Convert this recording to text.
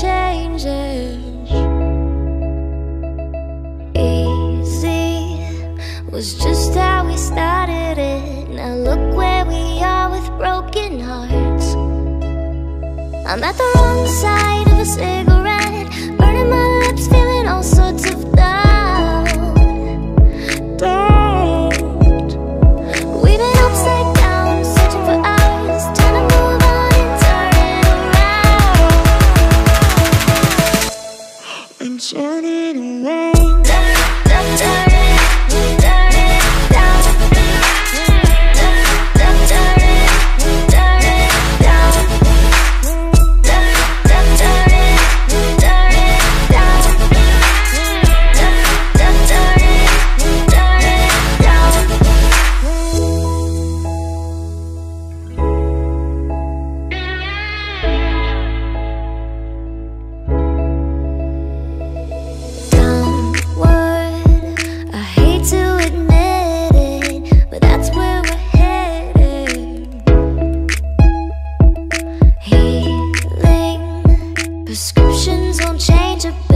changes. Easy was just how we started it. Now look where we are with broken hearts. I'm at the wrong side of a cigarette, burning my lips, feeling all sorts of doubt. We've been upside down. Prescriptions won't change a bit.